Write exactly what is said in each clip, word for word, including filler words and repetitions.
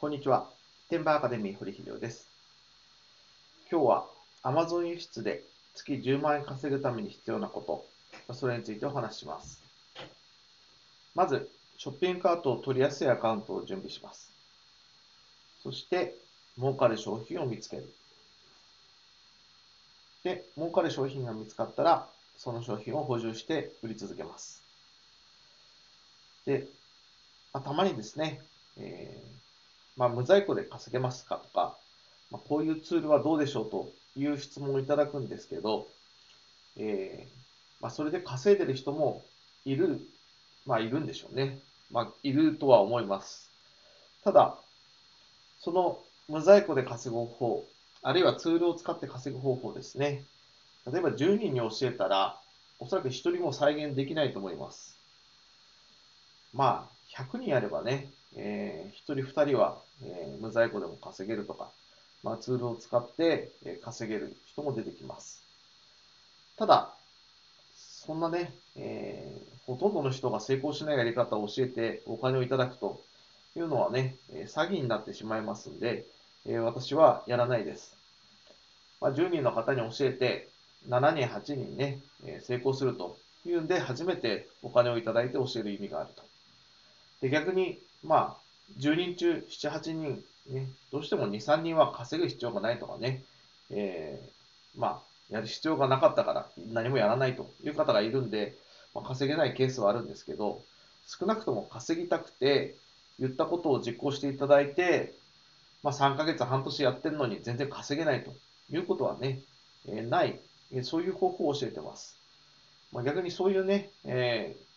こんにちは。転売アカデミー堀秀夫です。今日は Amazon 輸出で月じゅうまんえん稼ぐために必要なこと、それについてお話しします。まず、ショッピングカートを取りやすいアカウントを準備します。そして、儲かる商品を見つける。で、儲かる商品が見つかったら、その商品を補充して売り続けます。で、まあ、たまにですね、えーまあ、無在庫で稼げますかとか、まあ、こういうツールはどうでしょうという質問をいただくんですけど、えーまあ、それで稼いでる人もいる、まあいるんでしょうね。まあいるとは思います。ただ、その無在庫で稼ぐ方法、あるいはツールを使って稼ぐ方法ですね。例えばじゅうにんに教えたら、おそらくひとりも再現できないと思います。まあ、ひゃくにんあればね、えー、ひとりふたりは、えー、無在庫でも稼げるとか、まあ、ツールを使って稼げる人も出てきます。ただ、そんなね、えー、ほとんどの人が成功しないやり方を教えてお金をいただくというのはね、詐欺になってしまいますんで、えー、私はやらないです。まあ、じゅうにんの方に教えて、しちにん、はちにんね、成功するというんで、初めてお金をいただいて教える意味があると。で、逆に、まあ、じゅうにん中なな、はちにん、ね、どうしてもに、さんにんは稼ぐ必要がないとかね、えー、まあ、やる必要がなかったから何もやらないという方がいるんで、まあ、稼げないケースはあるんですけど、少なくとも稼ぎたくて、言ったことを実行していただいて、まあ、さんかげつ、半年やってるのに全然稼げないということはね、えー、ない、そういう方法を教えてます。まあ、逆にそういうね、えー、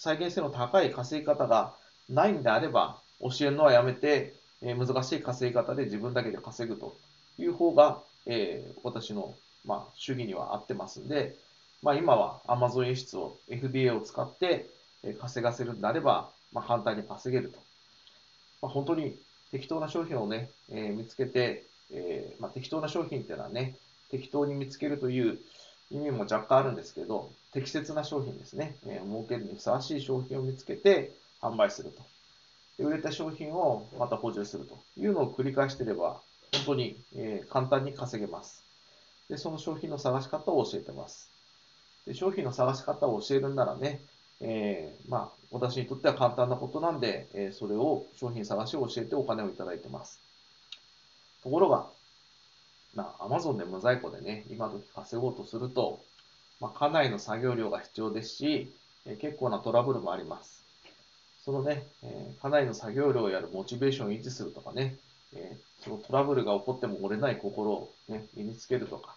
再現性の高い稼ぎ方がないんであれば、教えるのはやめて、えー、難しい稼ぎ方で自分だけで稼ぐという方が、えー、私の、まあ、主義には合ってますんで、まあ、今は Amazon 輸出を エフビーエー を使って稼がせるんであれば、まあ、簡単に稼げると。まあ、本当に適当な商品をね、えー、見つけて、えーまあ、適当な商品っていうのはね、適当に見つけるという意味も若干あるんですけど、適切な商品ですね、えー、儲けるにふさわしい商品を見つけて販売すると。で、売れた商品をまた補充するというのを繰り返していれば、本当に、えー、簡単に稼げます。で、その商品の探し方を教えてます。で、商品の探し方を教えるならね、えー、まあ、私にとっては簡単なことなんで、えー、それを、商品探しを教えてお金をいただいてます。ところが、まあ、Amazon で無在庫でね、今時稼ごうとすると、まあ、かなりの作業量が必要ですし、え結構なトラブルもあります。そのね、えー、かなりの作業量をやるモチベーションを維持するとかね、えー、そのトラブルが起こっても折れない心を、ね、身につけるとか、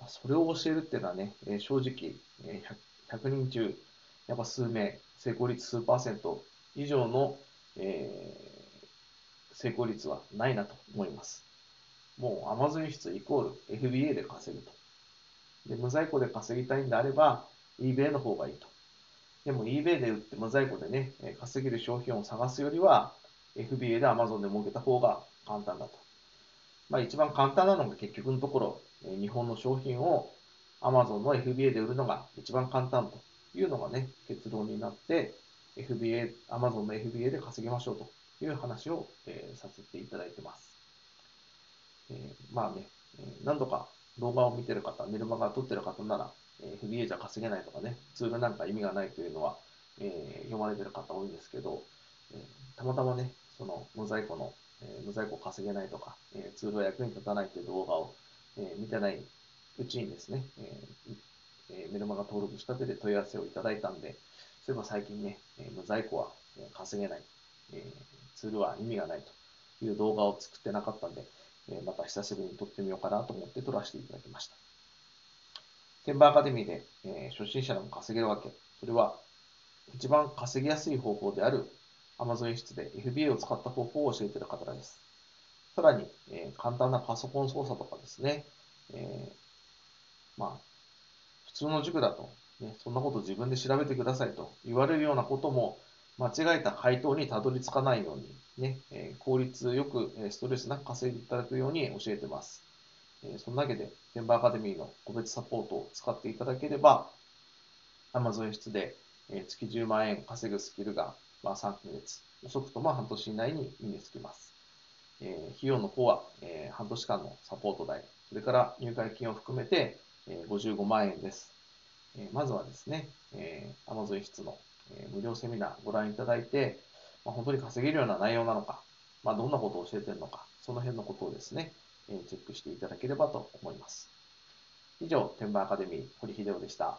まあ、それを教えるっていうのはね、えー、正直、えー、ひゃくにん中、やっぱ数名、成功率数パーセント以上の、えー、成功率はないなと思います。もう Amazon 輸出イコール エフビーエー で稼ぐと。で、無在庫で稼ぎたいんであれば eBay の方がいいと。でも eBay で売って無在庫でね、稼げる商品を探すよりは エフビーエー で Amazon で儲けた方が簡単だと。まあ一番簡単なのが結局のところ、日本の商品を Amazon の エフビーエー で売るのが一番簡単というのがね、結論になって、エフビーエー、Amazon の エフビーエー で稼ぎましょうという話を、えー、させていただいてます。えー、まあね、何度か動画を見てる方、メルマガを撮ってる方なら、えー、エフビーエー じゃ稼げないとかね、ツールなんか意味がないというのは、えー、読まれてる方多いんですけど、えー、たまたまね、その無在庫の、えー、無在庫稼げないとか、えー、ツールは役に立たないという動画を、えー、見てないうちにですね、えーえー、メルマガ登録した手で問い合わせをいただいたんで、そういえば最近ね、えー、無在庫は稼げない、えー、ツールは意味がないという動画を作ってなかったんで、また久しぶりに撮ってみようかなと思って撮らせていただきました。転売アカデミーで、えー、初心者でも稼げるわけ。それは一番稼ぎやすい方法である Amazon 輸出で エフビーエー を使った方法を教えている方です。さらに、えー、簡単なパソコン操作とかですね、えー、まあ、普通の塾だと、ね、そんなこと自分で調べてくださいと言われるようなことも間違えた回答にたどり着かないように、ね、効率よくストレスなく稼いでいただくように教えてます。そんなわけで、転売アカデミーの個別サポートを使っていただければ、Amazon 輸出で月じゅうまんえん稼ぐスキルがさんかげつ、遅くとも半年以内に身につきます。えー、費用の方は、えー、半年間のサポート代、それから入会金を含めて、えー、ごじゅうごまんえんです。えー、まずはですね、えー、Amazon 室の、えー、無料セミナーご覧いただいて、まあ、本当に稼げるような内容なのか、まあ、どんなことを教えているのか、その辺のことをですね、えー、チェックしていただければと思います。以上、転売アカデミー、堀秀夫でした。